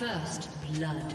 First blood.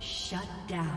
Shut down.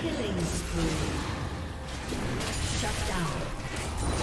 Killing spree. Shut down.